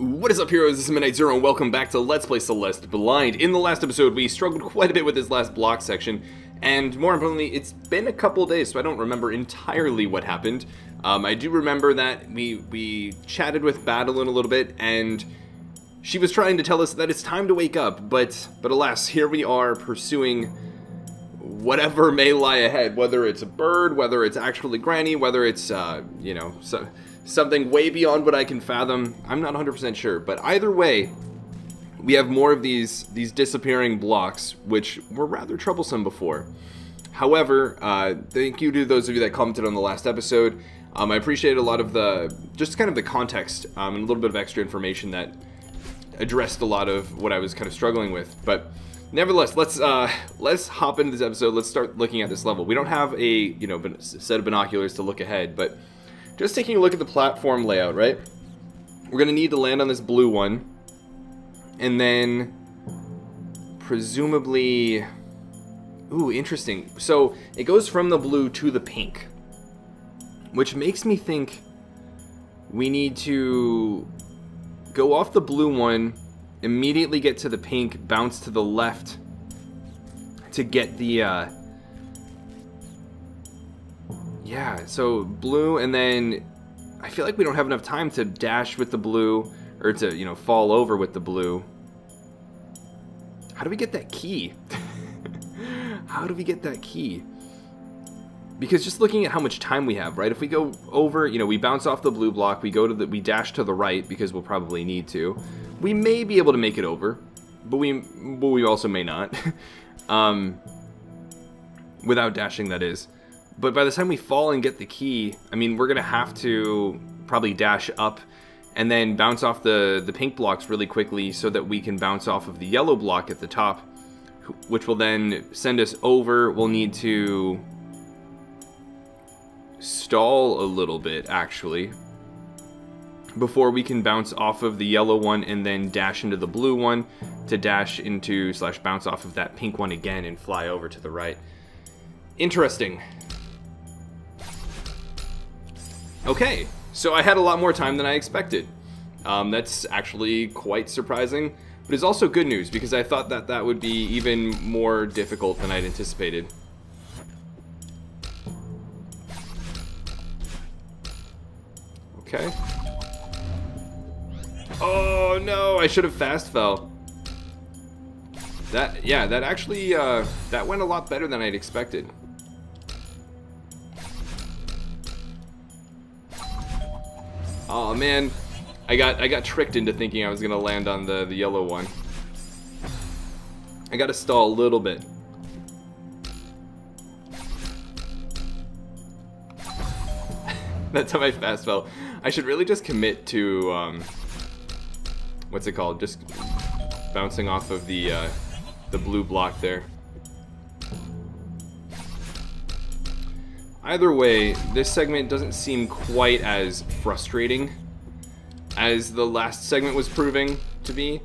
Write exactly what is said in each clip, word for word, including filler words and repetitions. What is up, heroes? This is MidniteZer0 and welcome back to Let's Play Celeste Blind. In the last episode, we struggled quite a bit with this last block section, and more importantly, it's been a couple days, so I don't remember entirely what happened. Um, I do remember that we, we chatted with Madeline a little bit, and she was trying to tell us that it's time to wake up, but, but alas, here we are pursuing whatever may lie ahead, whether it's a bird, whether it's actually Granny, whether it's, uh, you know, so... something way beyond what I can fathom. I'm not one hundred percent sure, but either way, we have more of these these disappearing blocks, which were rather troublesome before. However, uh, thank you to those of you that commented on the last episode. Um, I appreciate a lot of the just kind of the context um, and a little bit of extra information that addressed a lot of what I was kind of struggling with. But nevertheless, let's uh, let's hop into this episode. Let's start looking at this level. We don't have a you know set of binoculars to look ahead, but just taking a look at the platform layout, right? We're going to need to land on this blue one. And then, presumably... Ooh, interesting. So, it goes from the blue to the pink. Which makes me think we need to go off the blue one, immediately get to the pink, bounce to the left to get the... Uh, Yeah, so blue, and then I feel like we don't have enough time to dash with the blue, or to, you know, fall over with the blue. How do we get that key? How do we get that key? Because just looking at how much time we have, right? If we go over, you know, we bounce off the blue block, we go to the, we dash to the right, because we'll probably need to. We may be able to make it over, but we, but we also may not. um, without dashing, that is. But by the time we fall and get the key, I mean, we're going to have to probably dash up and then bounce off the, the pink blocks really quickly so that we can bounce off of the yellow block at the top, which will then send us over. We'll need to stall a little bit, actually, before we can bounce off of the yellow one and then dash into the blue one to dash into slash bounce off of that pink one again and fly over to the right. Interesting. Okay, so I had a lot more time than I expected. Um, that's actually quite surprising, but it's also good news because I thought that that would be even more difficult than I'd anticipated. Okay. Oh no, I should have fast fell. That, yeah, that actually, uh, that went a lot better than I'd expected. Oh man, I got I got tricked into thinking I was gonna land on the the yellow one. I gotta stall a little bit. That's how I fast fell. I should really just commit to um, what's it called? Just bouncing off of the uh, the blue block there. Either way, this segment doesn't seem quite as frustrating as the last segment was proving to be.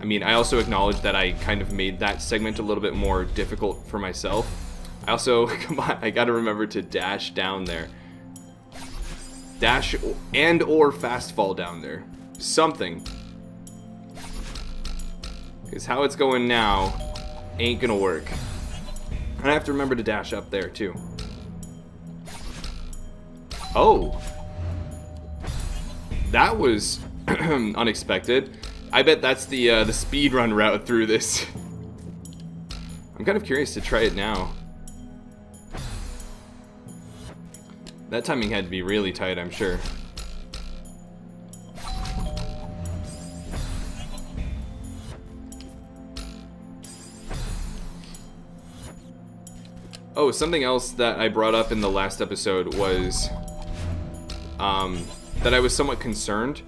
I mean, I also acknowledge that I kind of made that segment a little bit more difficult for myself. I also, come on, I gotta remember to dash down there. Dash and or fast fall down there. Something. Because how it's going now ain't gonna work. And I have to remember to dash up there too. Oh, that was unexpected. I bet that's the uh, the speedrun route through this. I'm kind of curious to try it now. That timing had to be really tight, I'm sure. Oh, something else that I brought up in the last episode was... Um, that I was somewhat concerned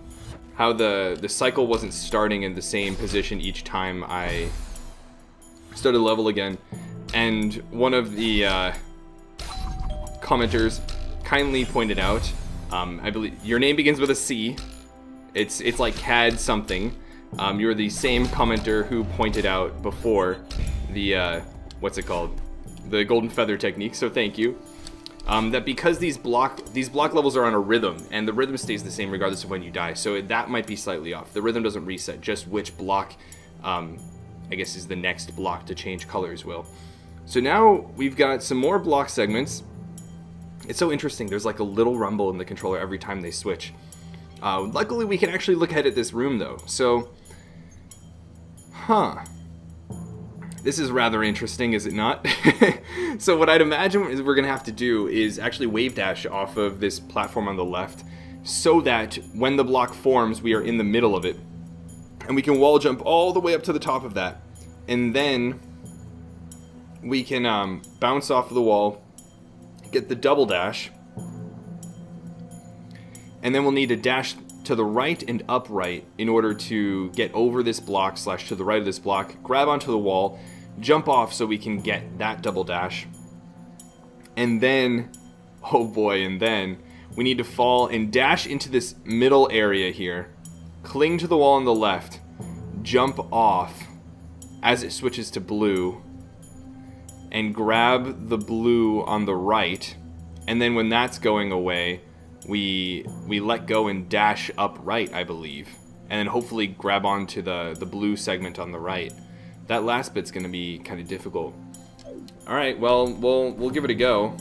how the, the cycle wasn't starting in the same position each time I started level again. And one of the uh, commenters kindly pointed out, um, I believe your name begins with a C. It's, it's like C A D something. Um, you're the same commenter who pointed out before the, uh, what's it called? The golden feather technique, so thank you. Um, that because these block these block levels are on a rhythm, and the rhythm stays the same regardless of when you die, so that might be slightly off. The rhythm doesn't reset, just which block, um, I guess, is the next block to change colors will. So now we've got some more block segments. It's so interesting, there's like a little rumble in the controller every time they switch. Uh, luckily we can actually look ahead at this room though, so... Huh. This is rather interesting, is it not? So what I'd imagine is we're gonna have to do is actually wave dash off of this platform on the left so that when the block forms, we are in the middle of it. And we can wall jump all the way up to the top of that. And then we can um, bounce off of the wall, get the double dash, and then we'll need a dash to the right and upright in order to get over this block slash to the right of this block, grab onto the wall, jump off so we can get that double dash, and then, oh boy, and then we need to fall and dash into this middle area here, cling to the wall on the left, jump off as it switches to blue, and grab the blue on the right, and then when that's going away, we we let go and dash up right, I believe, and then hopefully grab onto the, the blue segment on the right. That last bit's gonna be kind of difficult. All right, well, we'll we'll give it a go.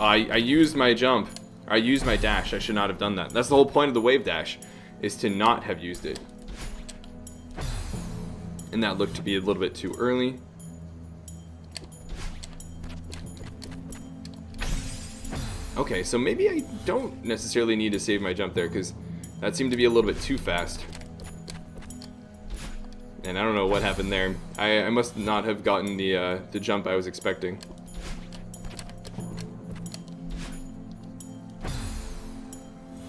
I, I used my jump. I used my dash. I should not have done that. That's the whole point of the wave dash, is to not have used it. And that looked to be a little bit too early. Okay, so maybe I don't necessarily need to save my jump there, because that seemed to be a little bit too fast. And I don't know what happened there. I, I must not have gotten the, uh, the jump I was expecting.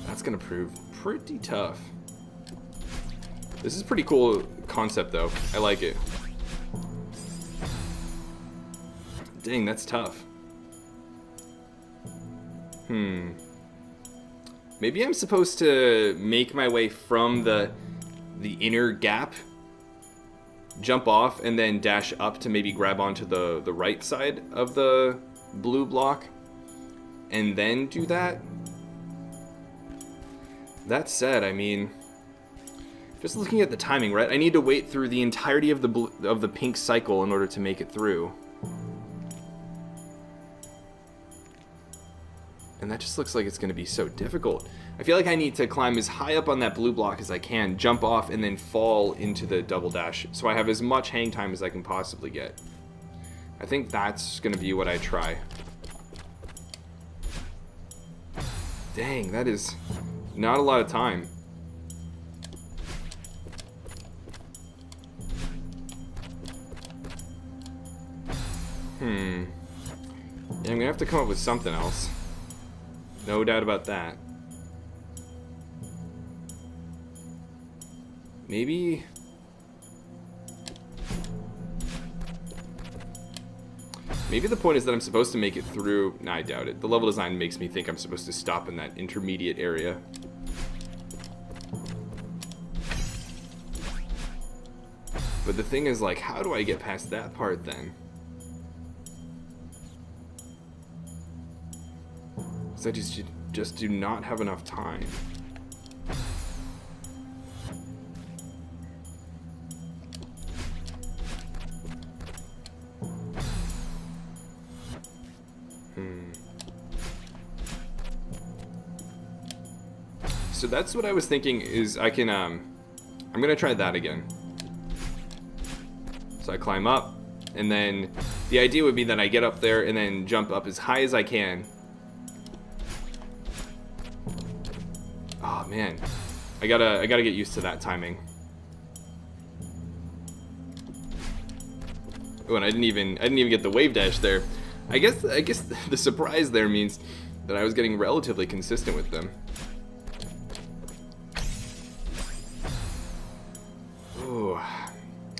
That's going to prove pretty tough. This is a pretty cool concept, though. I like it. Dang, that's tough. Hmm. Maybe I'm supposed to make my way from the the inner gap, jump off, and then dash up to maybe grab onto the, the right side of the blue block, and then do that? That said, I mean, just looking at the timing, right? I need to wait through the entirety of the blue, of the pink cycle in order to make it through. And that just looks like it's going to be so difficult. I feel like I need to climb as high up on that blue block as I can, jump off, and then fall into the double dash, so I have as much hang time as I can possibly get. I think that's going to be what I try. Dang, that is not a lot of time. Hmm. Yeah, I'm going to have to come up with something else. No doubt about that. Maybe... Maybe the point is that I'm supposed to make it through... Nah, I doubt it. The level design makes me think I'm supposed to stop in that intermediate area. But the thing is, like, how do I get past that part then? I just, just do not have enough time. Hmm. So that's what I was thinking, is I can, um, I'm gonna try that again. So I climb up, and then the idea would be that I get up there and then jump up as high as I can. Man, I gotta, I gotta get used to that timing. Oh, and I didn't even, I didn't even get the wave dash there. I guess, I guess the surprise there means that I was getting relatively consistent with them. Oh,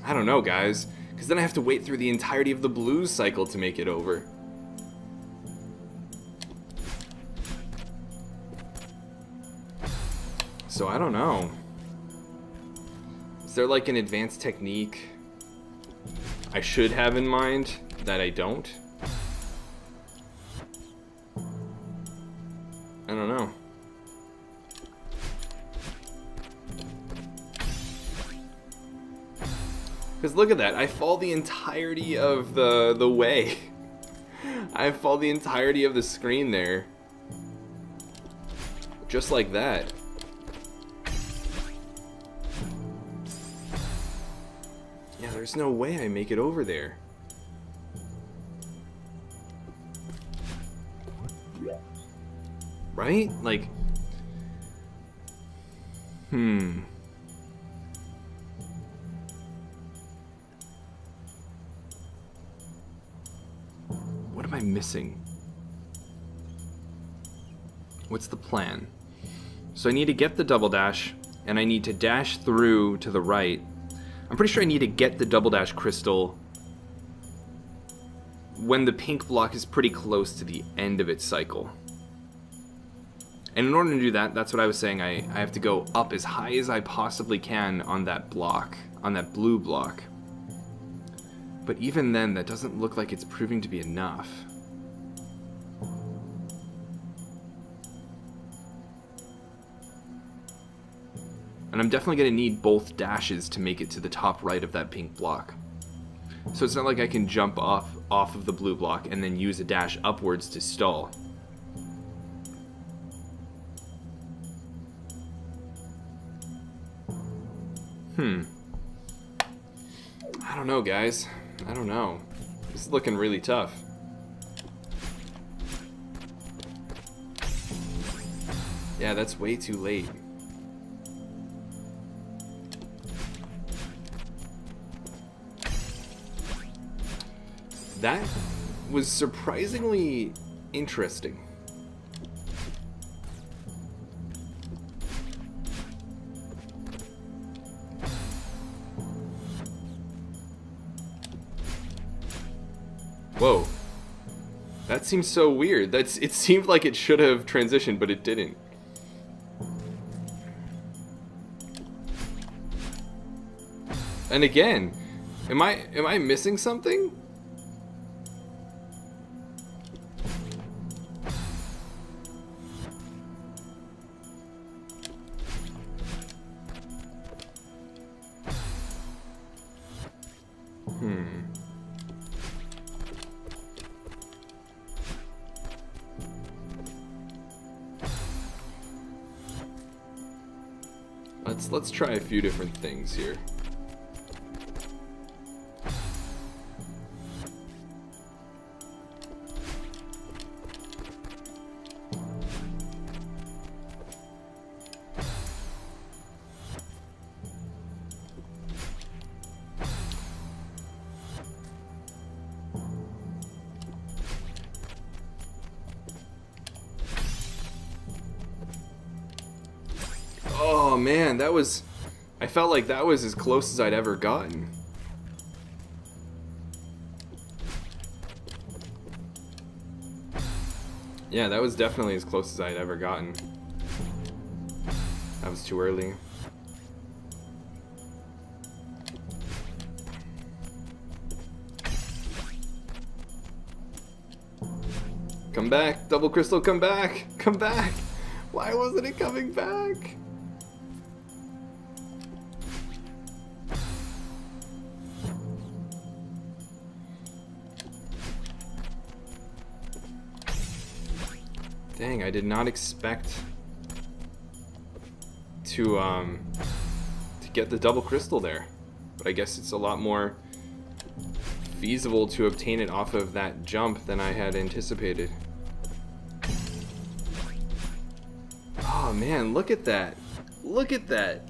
I don't know, guys, because then I have to wait through the entirety of the blues cycle to make it over. So I don't know. Is there like an advanced technique I should have in mind that I don't? I don't know. Because look at that, I fall the entirety of the, the way. I fall the entirety of the screen there. Just like that. Yeah, there's no way I make it over there. Right? Like... Hmm... What am I missing? What's the plan? So I need to get the double dash, and I need to dash through to the right. I'm pretty sure I need to get the double dash crystal when the pink block is pretty close to the end of its cycle. And in order to do that, that's what I was saying, I, I have to go up as high as I possibly can on that block, on that blue block. But even then, that doesn't look like it's proving to be enough. And I'm definitely going to need both dashes to make it to the top right of that pink block. So it's not like I can jump off, off of the blue block and then use a dash upwards to stall. Hmm. I don't know, guys. I don't know. This is looking really tough. Yeah, that's way too late. That was surprisingly interesting. Whoa, that seems so weird. That's, it seemed like it should have transitioned, but it didn't. And again, am I am I missing something? Let's try a few different things here. Man, that was, I felt like that was as close as I'd ever gotten. Yeah, that was definitely as close as I'd ever gotten. That was too early. Come back, double crystal, come back, come back. Why wasn't it coming back? Dang, I did not expect to um, to get the double crystal there, but I guess it's a lot more feasible to obtain it off of that jump than I had anticipated. Oh man, look at that! Look at that!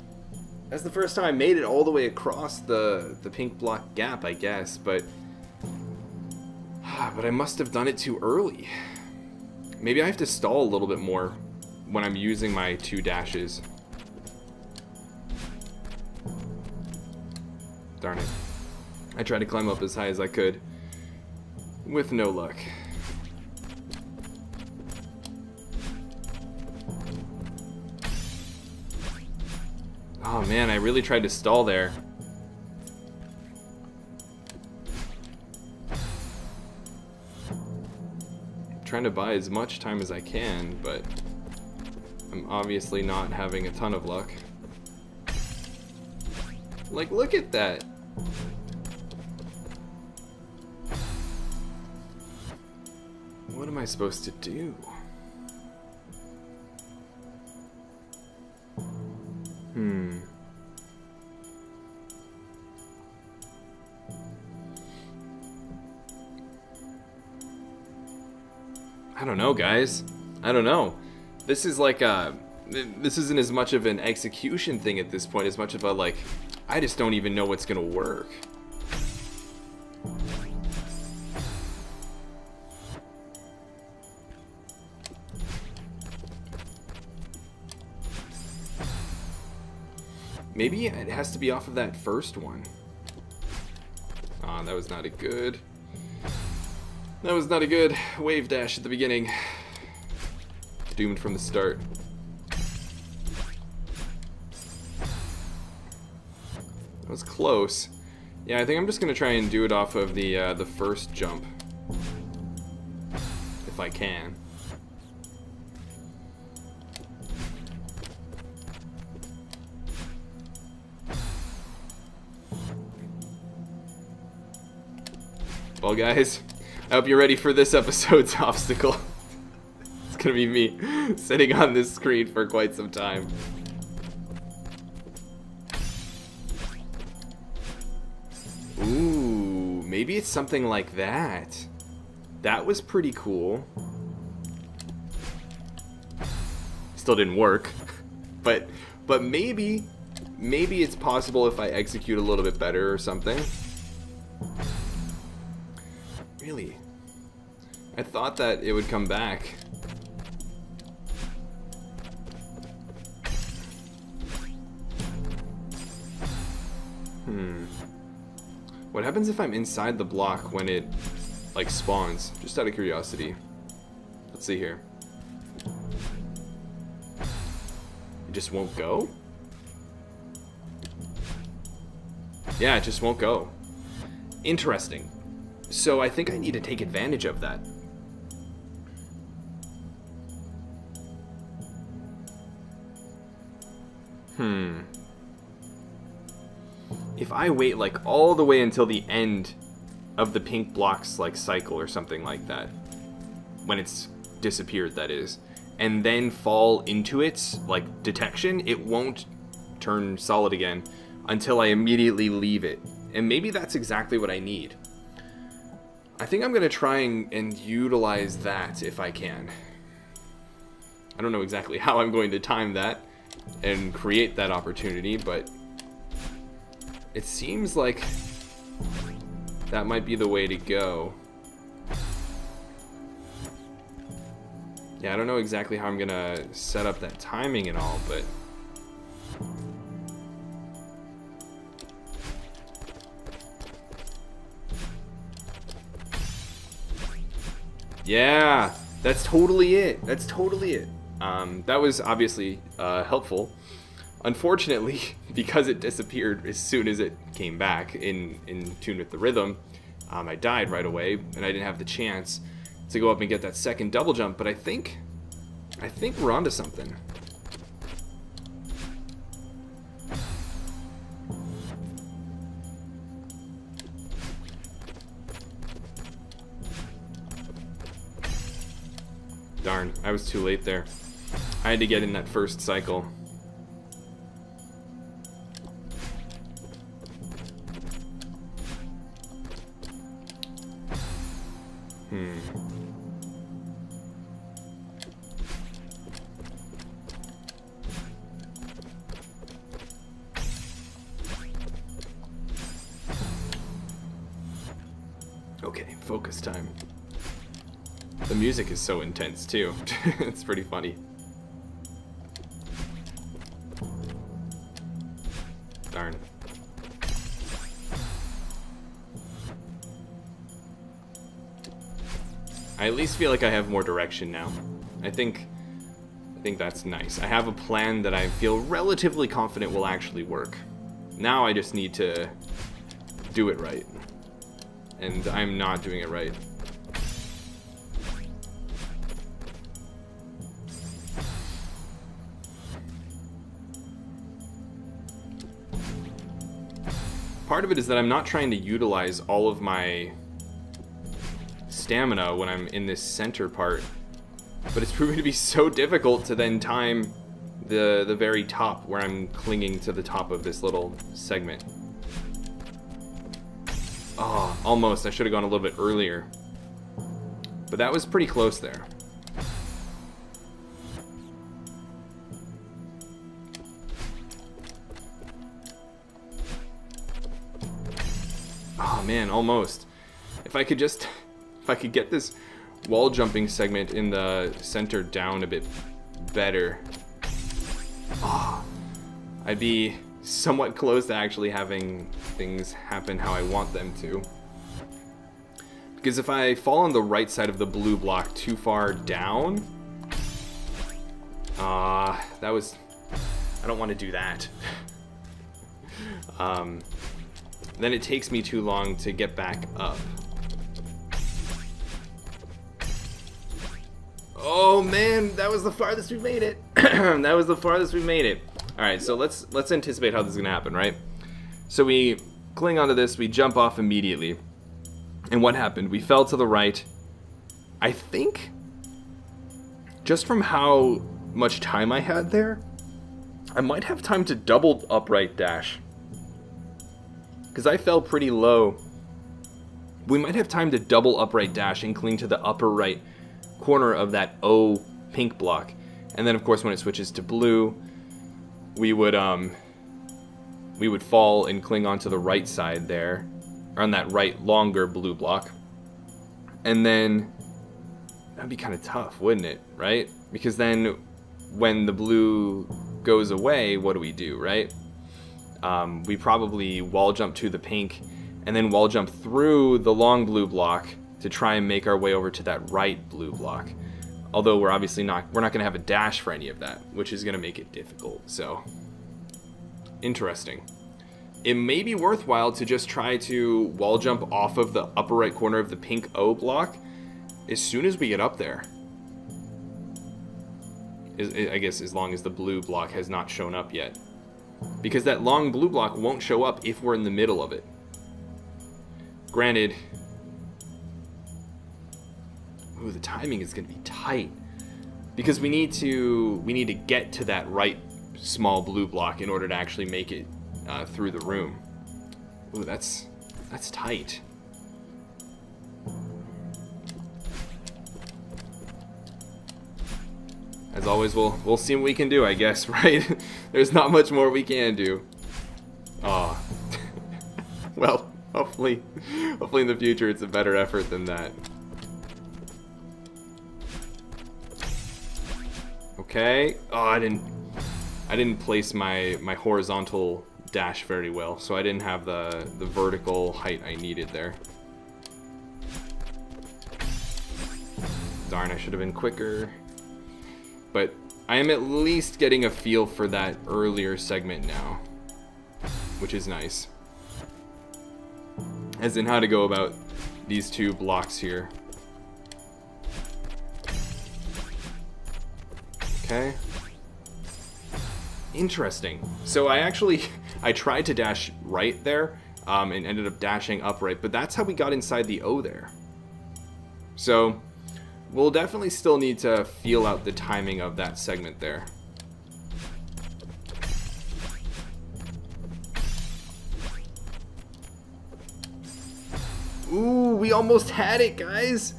That's the first time I made it all the way across the the pink block gap, I guess, but but I must have done it too early. Maybe I have to stall a little bit more when I'm using my two dashes. Darn it. I tried to climb up as high as I could with no luck. Oh man, I really tried to stall there. Trying to buy as much time as I can, but I'm obviously not having a ton of luck. Like, look at that. What am I supposed to do? Hmm. I don't know, guys. I don't know. This is like a... This isn't as much of an execution thing at this point, as much of a, like... I just don't even know what's gonna work. Maybe it has to be off of that first one. Ah, oh, that was not a good... That was not a good wave dash at the beginning. Doomed from the start. That was close. Yeah, I think I'm just gonna try and do it off of the uh, the first jump, if I can. Well, guys. I hope you're ready for this episode's obstacle. It's gonna be me sitting on this screen for quite some time. Ooh, maybe it's something like that. That was pretty cool. Still didn't work, but but maybe maybe it's possible if I execute a little bit better or something. Really? I thought that it would come back. Hmm. What happens if I'm inside the block when it, like, spawns? Just out of curiosity. Let's see here. It just won't go? Yeah, it just won't go. Interesting. So I think I need to take advantage of that. Hmm. If I wait like all the way until the end of the pink blocks like cycle or something like that, when it's disappeared that is, and then fall into its like detection, it won't turn solid again until I immediately leave it. And maybe that's exactly what I need. I think I'm gonna try and, and utilize that if I can. I don't know exactly how I'm going to time that and create that opportunity, but it seems like that might be the way to go. Yeah, I don't know exactly how I'm gonna set up that timing and all, but yeah, that's totally it. That's totally it. Um, that was obviously uh, helpful. Unfortunately, because it disappeared as soon as it came back in, in tune with the rhythm, um, I died right away, and I didn't have the chance to go up and get that second double jump, but I think, I think we're onto something. Darn, I was too late there. I had to get in that first cycle. Hmm. Okay, focus time. The music is so intense, too. It's pretty funny. Darn. I at least feel like I have more direction now. I think, I think that's nice. I have a plan that I feel relatively confident will actually work. Now I just need to do it right. And I'm not doing it right. part of it is that I'm not trying to utilize all of my stamina when I'm in this center part, but it's proving to be so difficult to then time the the very top where I'm clinging to the top of this little segment. Oh, almost. I should have gone a little bit earlier. But that was pretty close there. Oh man, almost. If I could just, if I could get this wall jumping segment in the center down a bit better, oh, I'd be somewhat close to actually having things happen how I want them to. Because if I fall on the right side of the blue block too far down, ah, uh, that was, I don't want to do that. um, then it takes me too long to get back up. Oh man, that was the farthest we made it. That was the farthest we made it. All right, so let's let's anticipate how this is gonna happen, right? So we cling onto this, we jump off immediately. And what happened? We fell to the right. I think just from how much time I had there, I might have time to double upright dash. Because I fell pretty low. We might have time to double upright dash and cling to the upper right corner of that O pink block. And then of course when it switches to blue, we would um we would fall and cling onto the right side there, or on that right longer blue block. And then that'd be kind of tough, wouldn't it, right? Because then when the blue goes away, what do we do, right? Um, we probably wall jump to the pink and then wall jump through the long blue block to try and make our way over to that right blue block. Although we're obviously not, we're not gonna have a dash for any of that, which is gonna make it difficult, so. Interesting. It may be worthwhile to just try to wall jump off of the upper right corner of the pink O block as soon as we get up there. I guess as long as the blue block has not shown up yet. Because that long blue block won't show up if we're in the middle of it. Granted, ooh, the timing is going to be tight because we need to we need to get to that right small blue block in order to actually make it uh, through the room. Ooh, that's that's tight. As always, we'll we'll see what we can do, I guess, right? There's not much more we can do. Ah, oh. Well, hopefully, hopefully in the future it's a better effort than that. Okay. Oh, I didn't. I didn't place my my horizontal dash very well, so I didn't have the the vertical height I needed there. Darn, I should have been quicker. But I am at least getting a feel for that earlier segment now, which is nice. As in how to go about these two blocks here. Okay. Interesting. So I actually, I tried to dash right there um, and ended up dashing upright, but that's how we got inside the O there. So we'll definitely still need to feel out the timing of that segment there. Ooh, we almost had it, guys.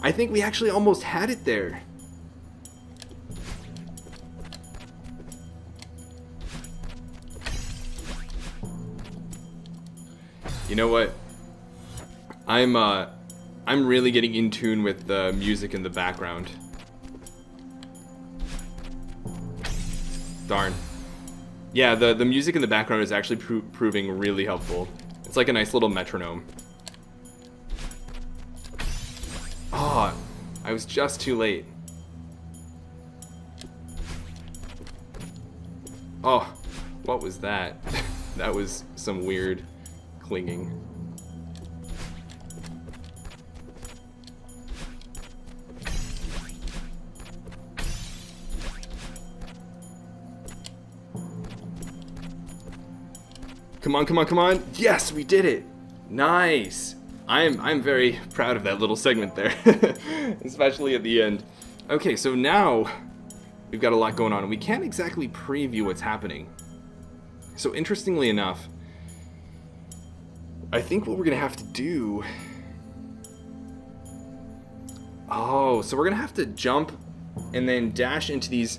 I think we actually almost had it there. You know what? I'm uh, I'm really getting in tune with the music in the background. Darn. Yeah, the the music in the background is actually pro proving really helpful. It's like a nice little metronome. Ah, oh, I was just too late. Oh, what was that? That was some weird clinging. Come on, come on, come on. Yes, we did it. Nice. I'm, I'm very proud of that little segment there, especially at the end. Okay, so now we've got a lot going on. We can't exactly preview what's happening. So interestingly enough, I think what we're going to have to do... Oh, so we're going to have to jump and then dash into these...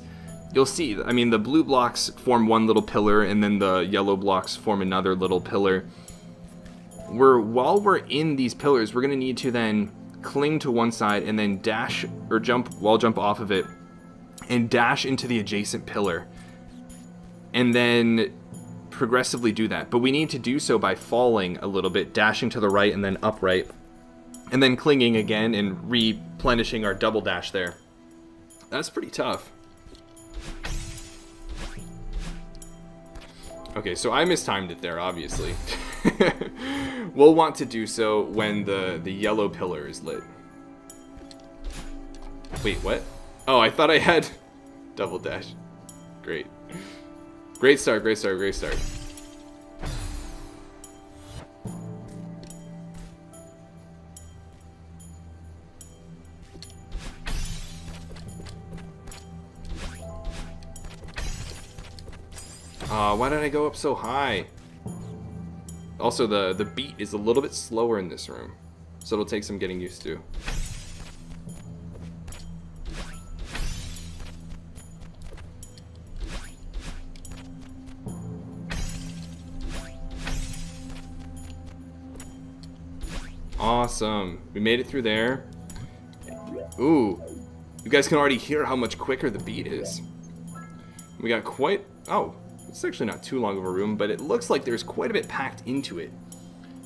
You'll see, I mean, the blue blocks form one little pillar and then the yellow blocks form another little pillar. We're, while we're in these pillars, we're going to need to then cling to one side and then dash or jump, wall jump off of it and dash into the adjacent pillar. And then progressively do that. But we need to do so by falling a little bit, dashing to the right and then upright, and then clinging again and replenishing our double dash there. That's pretty tough. Okay, so I mistimed it there, obviously. We'll want to do so when the, the yellow pillar is lit. Wait, what? Oh, I thought I had double dash. Great. Great start, great start, great start. Uh, why did I go up so high? Also, the, the beat is a little bit slower in this room, so it'll take some getting used to. Awesome. We made it through there. Ooh. You guys can already hear how much quicker the beat is. We got quite... Oh. It's actually not too long of a room, but it looks like there's quite a bit packed into it.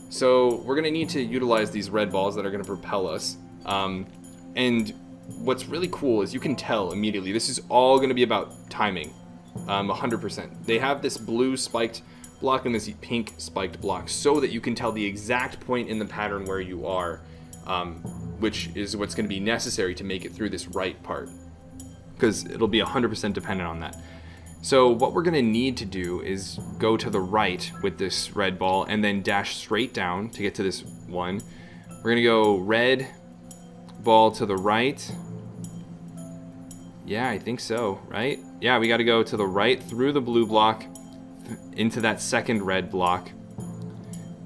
So we're going to need to utilize these red balls that are going to propel us. Um, and what's really cool is you can tell immediately, this is all going to be about timing, um, one hundred percent. They have this blue spiked block and this pink spiked block so that you can tell the exact point in the pattern where you are, um, which is what's going to be necessary to make it through this right part, because it'll be one hundred percent dependent on that. So what we're going to need to do is go to the right with this red ball and then dash straight down to get to this one. We're going to go red ball to the right. Yeah, I think so, right? Yeah, we got to go to the right through the blue block into that second red block.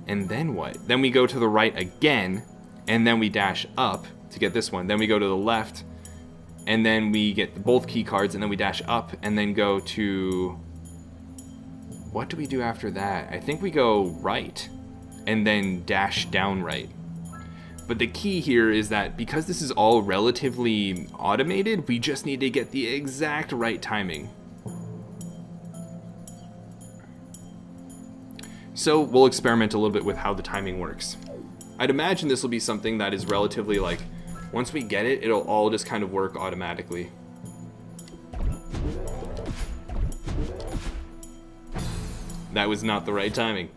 And then what? Then we go to the right again and then we dash up to get this one. Then we go to the left. And then we get both key cards, and then we dash up, and then go to... What do we do after that? I think we go right, and then dash down right. But the key here is that because this is all relatively automated, we just need to get the exact right timing. So we'll experiment a little bit with how the timing works. I'd imagine this will be something that is relatively like... Once we get it, it'll all just kind of work automatically. That was not the right timing.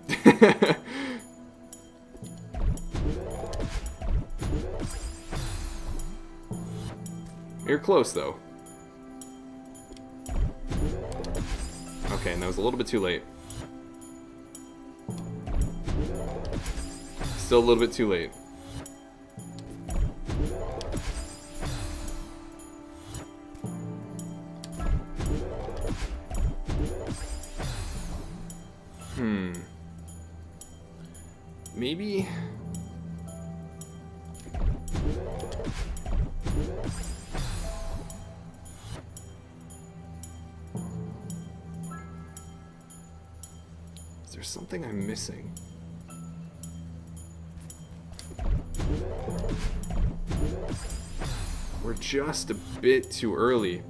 You're close, though. Okay, and that was a little bit too late. Still a little bit too late. Hmm. Maybe... Is there something I'm missing? We're just a bit too early.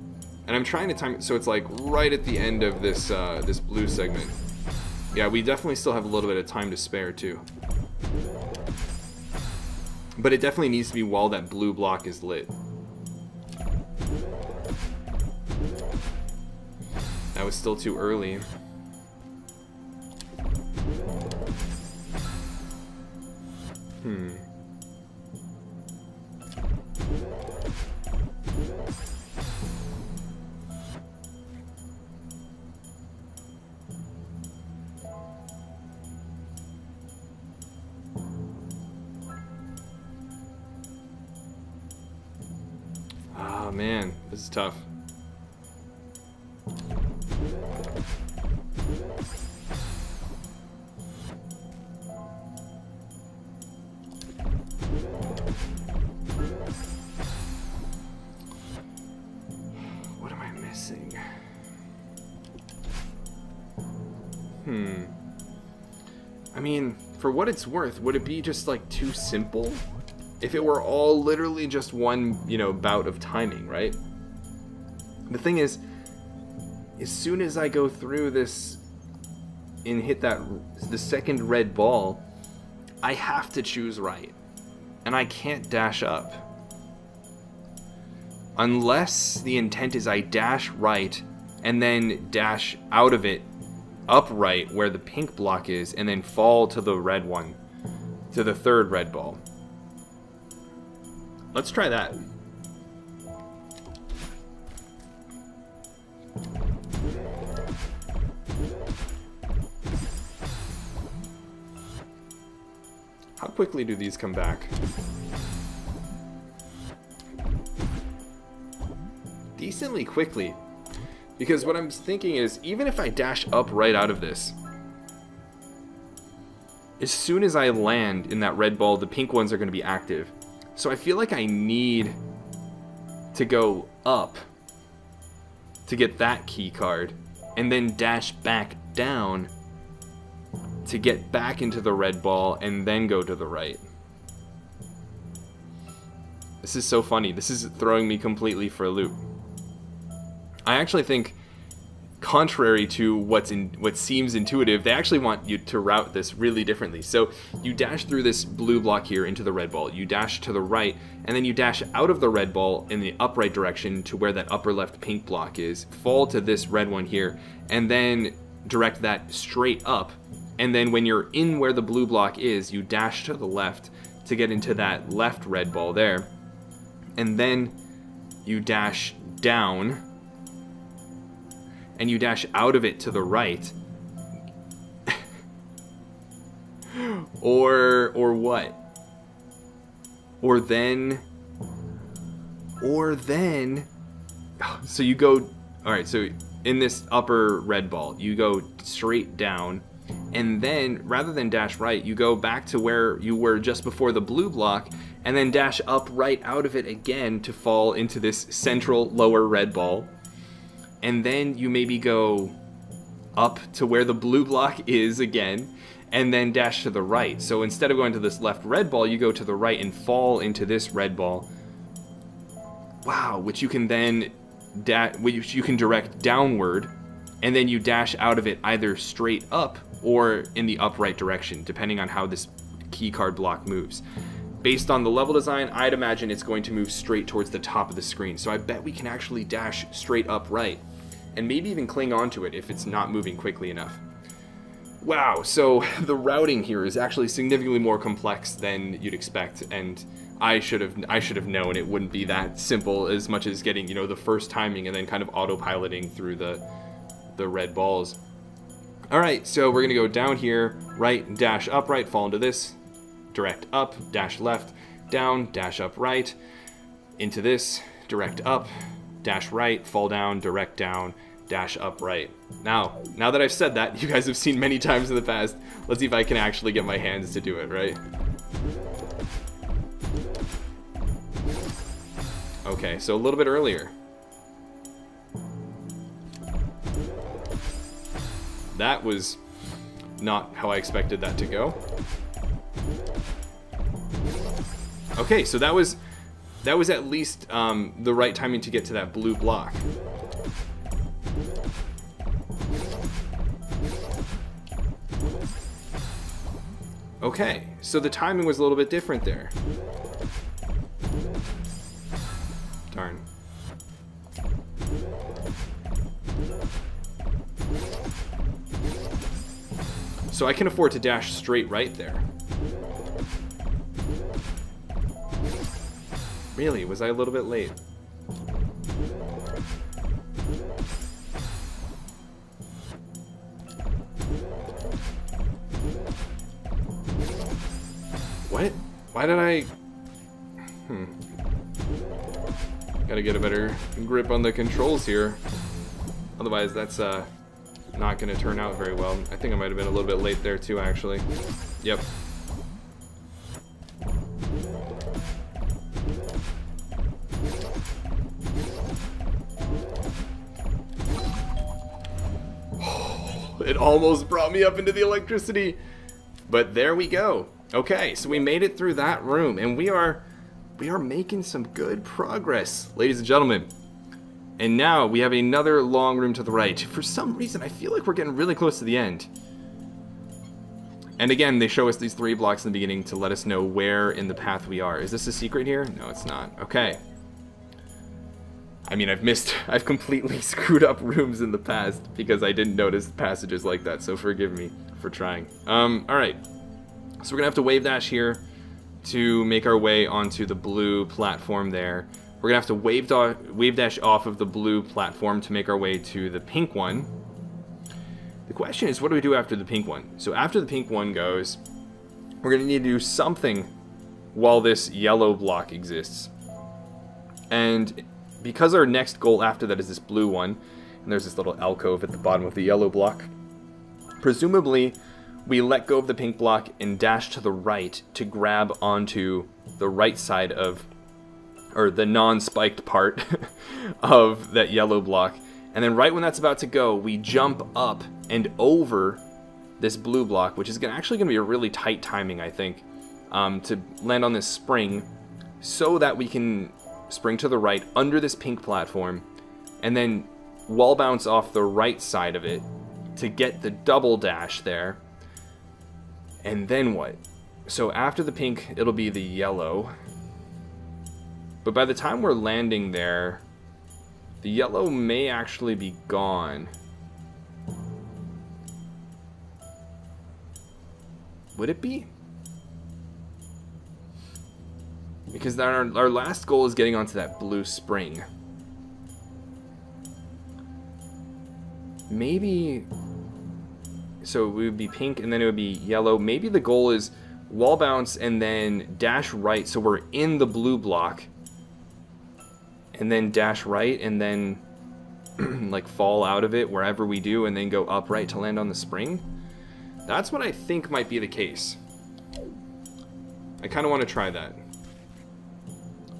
And I'm trying to time it so it's like right at the end of this, uh, this blue segment. Yeah, we definitely still have a little bit of time to spare, too. But it definitely needs to be while that blue block is lit. That was still too early. Hmm. man, this is tough. What am I missing? Hmm. I mean, for what it's worth, would it be just like too simple? If it were all literally just one, you know, bout of timing, right? The thing is, as soon as I go through this and hit that the second red ball, I have to choose right. And I can't dash up. Unless the intent is I dash right and then dash out of it upright where the pink block is and then fall to the red one, to the third red ball. Let's try that. How quickly do these come back? Decently quickly. Because what I'm thinking is, even if I dash up right out of this, as soon as I land in that red ball, the pink ones are going to be active. So I feel like I need to go up to get that key card and then dash back down to get back into the red ball and then go to the right. This is so funny. This is throwing me completely for a loop. I actually think, contrary to what's in, what seems intuitive, they actually want you to route this really differently. So you dash through this blue block here into the red ball, you dash to the right, and then you dash out of the red ball in the upright direction to where that upper left pink block is, fall to this red one here, and then direct that straight up. And then when you're in where the blue block is, you dash to the left to get into that left red ball there. And then you dash down, and you dash out of it to the right. or or what? Or then or then so you go, all right, so in this upper red ball, you go straight down, and then rather than dash right, you go back to where you were just before the blue block and then dash up right out of it again to fall into this central lower red ball. And then you maybe go up to where the blue block is again, and then dash to the right. So instead of going to this left red ball, you go to the right and fall into this red ball. Wow, which you can then, da which you can direct downward, and then you dash out of it either straight up or in the upright direction, depending on how this key card block moves. Based on the level design, I'd imagine it's going to move straight towards the top of the screen. So I bet we can actually dash straight up right, and maybe even cling onto it if it's not moving quickly enough. Wow, so the routing here is actually significantly more complex than you'd expect, and I should have I should have known it wouldn't be that simple, as much as getting, you know, the first timing and then kind of autopiloting through the the red balls. All right, so we're gonna go down here, right, dash up right, fall into this, direct up, dash left, down, dash up right, into this, direct up, dash right, fall down, direct down, dash up right. Now, now that I've said that, you guys have seen many times in the past. Let's see if I can actually get my hands to do it, right? Okay, so a little bit earlier. That was not how I expected that to go. Okay, so that was that was at least um, the right timing to get to that blue block. Okay, so the timing was a little bit different there. Darn. So I can afford to dash straight right there. Really? Was I a little bit late? What? Why did I... Hmm. Gotta get a better grip on the controls here. Otherwise, that's uh, not gonna turn out very well. I think I might have been a little bit late there too, actually. Yep. It almost brought me up into the electricity, but there we go. Okay, so we made it through that room, and we are we are making some good progress, ladies and gentlemen. And now we have another long room to the right. For some reason, I feel like we're getting really close to the end. And again, they show us these three blocks in the beginning to let us know where in the path we are. Is this a secret here? No, it's not. Okay. I mean, I've missed, I've completely screwed up rooms in the past because I didn't notice passages like that, so forgive me for trying. Um, alright, so we're gonna have to wave dash here to make our way onto the blue platform there. We're gonna have to wave, da wave dash off of the blue platform to make our way to the pink one. The question is, what do we do after the pink one? So after the pink one goes, we're gonna need to do something while this yellow block exists. And because our next goal after that is this blue one, and there's this little alcove at the bottom of the yellow block, presumably we let go of the pink block and dash to the right to grab onto the right side of, or the non-spiked part of that yellow block. And then right when that's about to go, we jump up and over this blue block, which is gonna, actually gonna be a really tight timing, I think, um, to land on this spring so that we can spring to the right under this pink platform and then wall bounce off the right side of it to get the double dash there. And then what? So after the pink, it'll be the yellow, but by the time we're landing there, the yellow may actually be gone. Would it be? Because our, our last goal is getting onto that blue spring. Maybe, so it would be pink and then it would be yellow. Maybe the goal is wall bounce and then dash right so we're in the blue block. And then dash right and then like fall out of it wherever we do and then go upright to land on the spring. That's what I think might be the case. I kind of want to try that.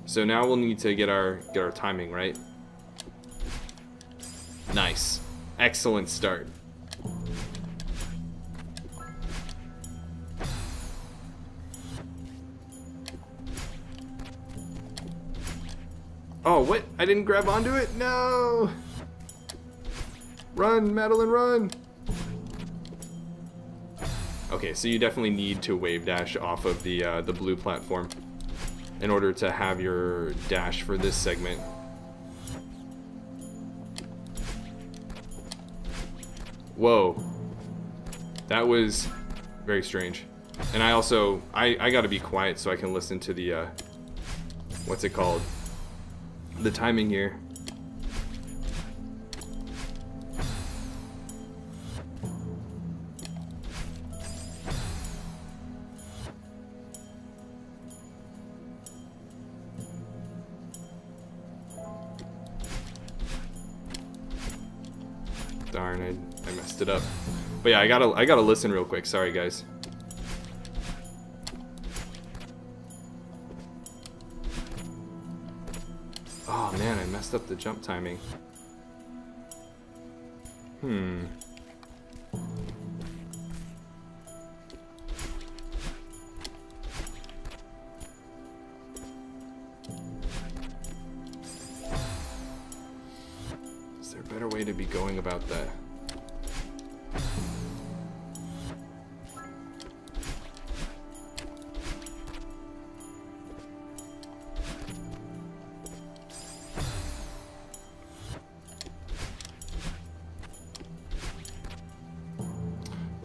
So now we'll need to get our get our timing right. Nice. Excellent start. Oh, what? I didn't grab onto it? No! Run, Madeline, run! Okay, so you definitely need to wave dash off of the uh, the blue platform in order to have your dash for this segment. Whoa. That was very strange. And I also, I, I gotta be quiet so I can listen to the, uh, what's it called? The timing here. Darn, I, I messed it up. But yeah, I gotta, I gotta listen real quick. Sorry, guys. Oh, man, I messed up the jump timing. Hmm. Better way to be going about that.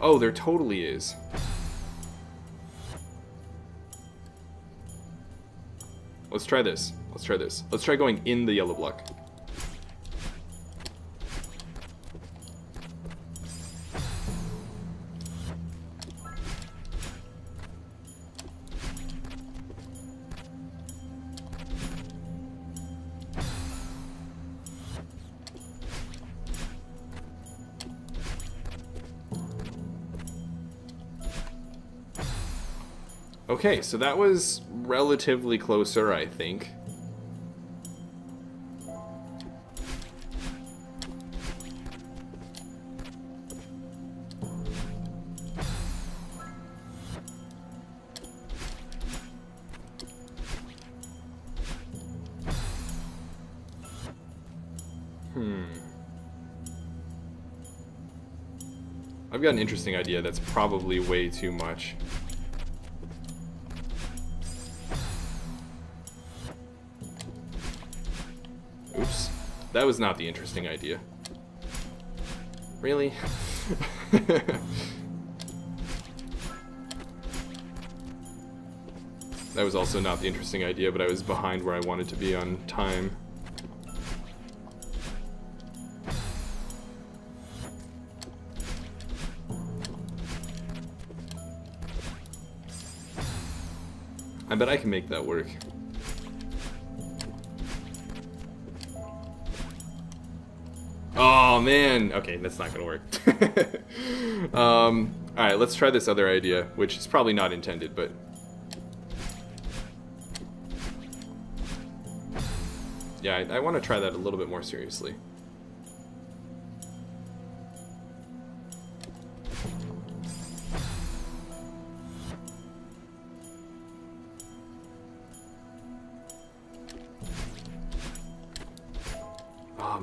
Oh, there totally is. Let's try this. Let's try this. Let's try going in the yellow block. Okay, so that was relatively closer, I think. I've got an interesting idea that's probably way too much. Oops. That was not the interesting idea. Really? That was also not the interesting idea, but I was behind where I wanted to be on time. I bet I can make that work. Oh man, okay, that's not gonna work. um, Alright, let's try this other idea, which is probably not intended, but... Yeah, I, I want to try that a little bit more seriously.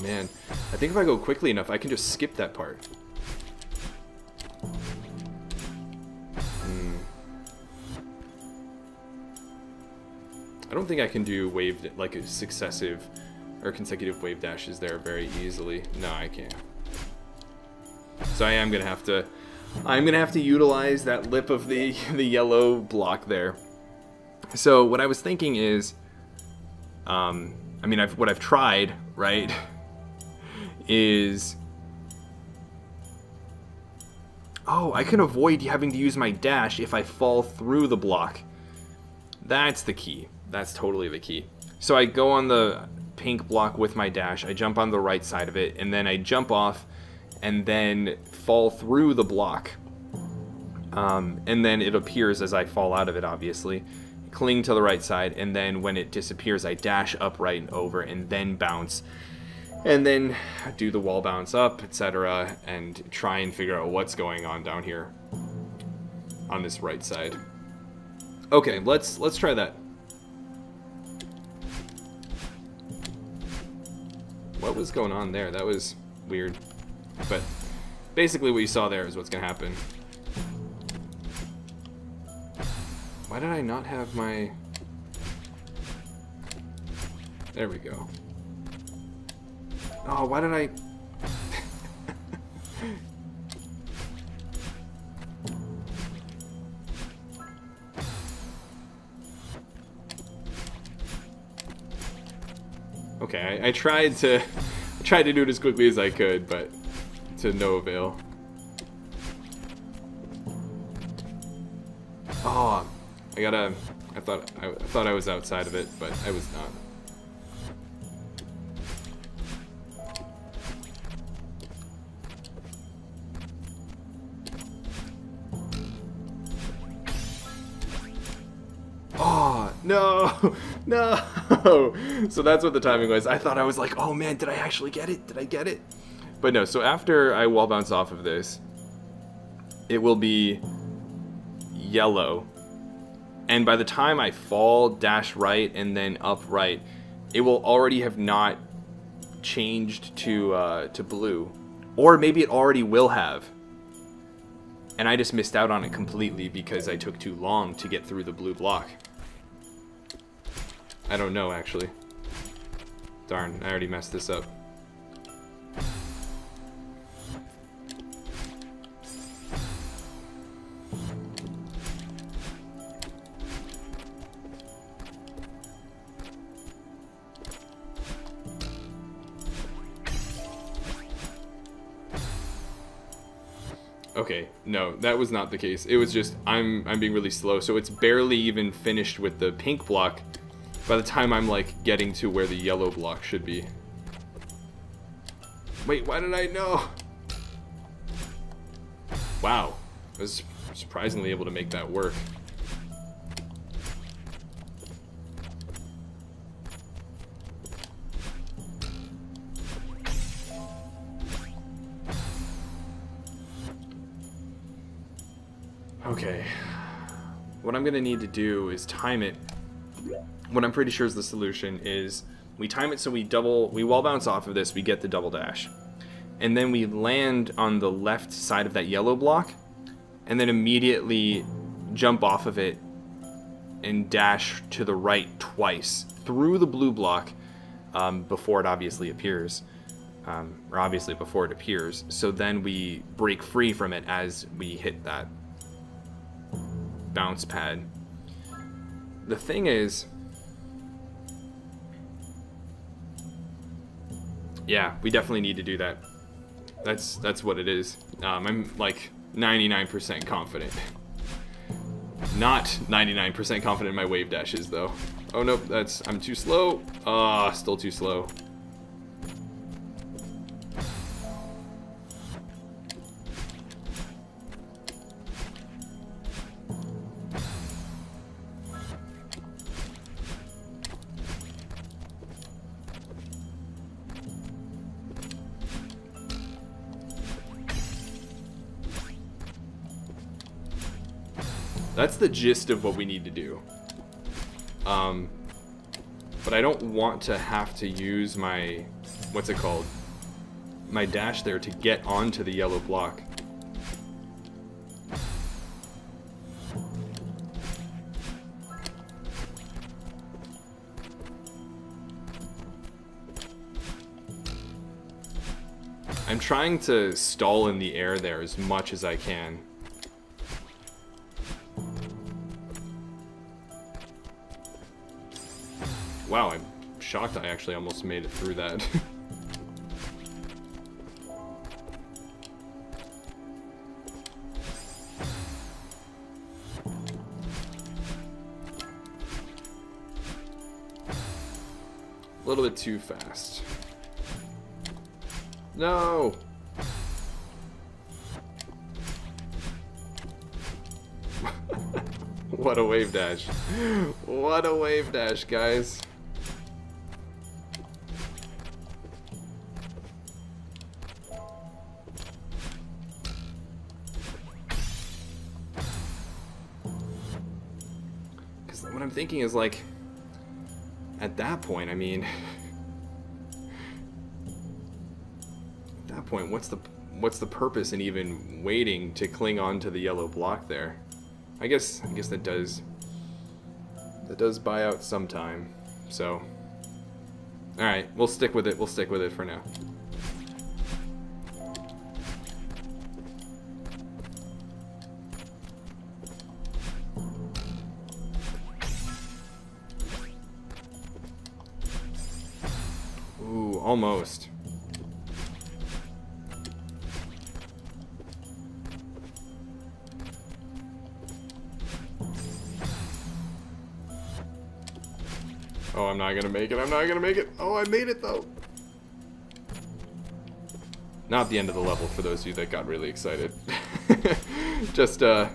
Man, I think if I go quickly enough, I can just skip that part. Hmm. I don't think I can do wave, like a successive or consecutive wave dashes there very easily. No, I can't. So I am gonna have to, I'm gonna have to utilize that lip of the the yellow block there. So what I was thinking is, um, I mean, I've what I've tried, right? Is, oh, I can avoid having to use my dash if I fall through the block. That's the key. That's totally the key. So I go on the pink block with my dash, I jump on the right side of it, and then I jump off and then fall through the block. Um, and then it appears as I fall out of it, obviously. Cling to the right side, and then when it disappears, I dash upright and over, and then bounce. And then do the wall bounce up, et cetera, and try and figure out what's going on down here on this right side. Okay, let's let's try that. What was going on there? That was weird. But basically what you saw there is what's gonna happen. Why did I not have my... There we go. Oh, why did I... Okay, I, I tried to I tried to do it as quickly as I could, but to no avail. Oh, I gotta I thought I, I thought I was outside of it, but I was not. No, no. So that's what the timing was. I thought I was like, oh man, did I actually get it? Did I get it? But no, so after I wall bounce off of this, it will be yellow. And by the time I fall, dash right, and then up right, it will already have not changed to, uh, to blue. Or maybe it already will have. And I just missed out on it completely because I took too long to get through the blue block. I don't know, actually. Darn, I already messed this up. Okay, no, that was not the case. It was just, I'm, I'm being really slow, so it's barely even finished with the pink block by the time I'm, like, getting to where the yellow block should be. Wait, why did I know? Wow. I was surprisingly able to make that work. Okay. What I'm going to need to do is time it. What I'm pretty sure is the solution is we time it so we double, we wall bounce off of this, we get the double dash. And then we land on the left side of that yellow block, and then immediately jump off of it and dash to the right twice through the blue block um, before it obviously appears. Um, or obviously before it appears. So then we break free from it as we hit that bounce pad. The thing is, yeah, we definitely need to do that. That's that's what it is. Um, I'm like ninety-nine percent confident. Not ninety-nine percent confident in my wave dashes though. Oh nope, that's I'm too slow. Ah, uh, still too slow. That's the gist of what we need to do. Um, but I don't want to have to use my, what's it called? My dash there to get onto the yellow block. I'm trying to stall in the air there as much as I can. Wow, I'm shocked I actually almost made it through that. A little bit too fast. No! What a wave dash. What a wave dash, guys. Thinking is like, at that point, I mean, at that point, what's the what's the purpose in even waiting to cling on to the yellow block there? I guess I guess that does that does buy out some time. So, all right, we'll stick with it. We'll stick with it for now. Almost. Oh, I'm not gonna make it. I'm not gonna make it. Oh, I made it though. Not the end of the level for those of you that got really excited. Just uh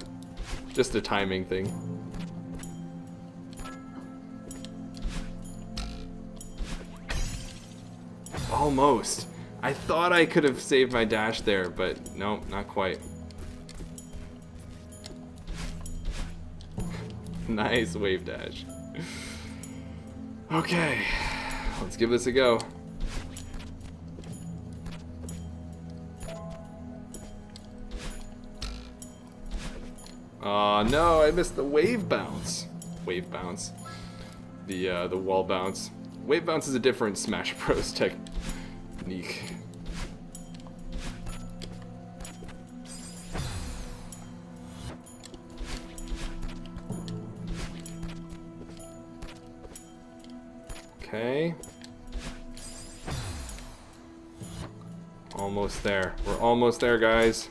just a timing thing. Almost. I thought I could have saved my dash there, but no, not quite. Nice wave dash. Okay, let's give this a go. Uh, no, I missed the wave bounce. Wave bounce. The, uh, the wall bounce. Wave bounce is a different Smash Bros tech. Neek. Okay. Almost there. We're almost there, guys.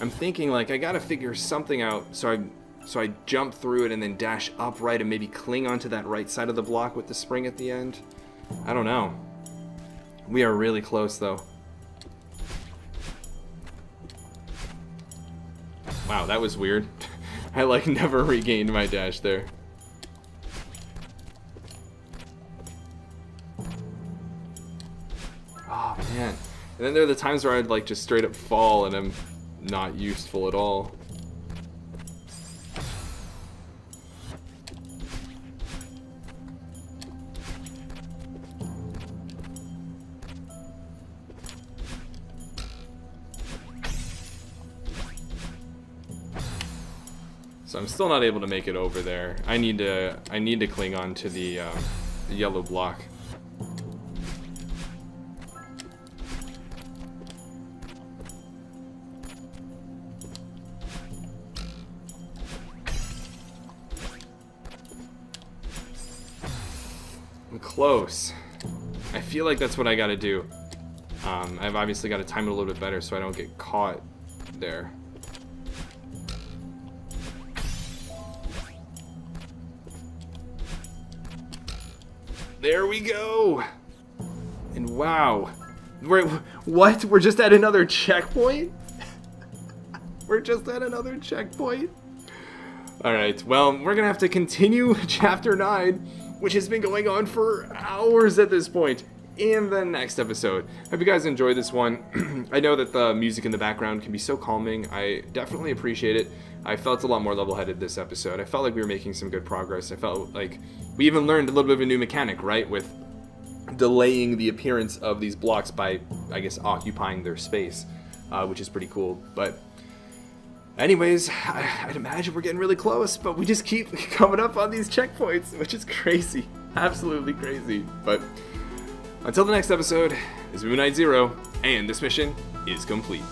I'm thinking like I gotta figure something out, so I so I jump through it and then dash upright and maybe cling onto that right side of the block with the spring at the end. I don't know. We are really close though. Wow, that was weird. I like never regained my dash there. Oh, man. And then there are the times where I'd, like, just straight up fall and I'm not useful at all. So I'm still not able to make it over there. I need to I need to cling on to the, uh, the yellow block. I'm close. I feel like that's what I gotta do. Um, I've obviously gotta time it a little bit better so I don't get caught there. There we go! And wow. We're, what? We're just at another checkpoint? We're just at another checkpoint? Alright, well, we're gonna have to continue Chapter nine, which has been going on for hours at this point, in the next episode. Hope you guys enjoyed this one. I know that the music in the background can be so calming. I definitely appreciate it. I felt a lot more level-headed this episode. I felt like we were making some good progress. I felt like we even learned a little bit of a new mechanic, right? With delaying the appearance of these blocks by, I guess, occupying their space, uh, which is pretty cool. But anyways, I, I'd imagine we're getting really close, but we just keep coming up on these checkpoints, which is crazy. Absolutely crazy. But until the next episode, this is MidniteZer0, and this mission is complete.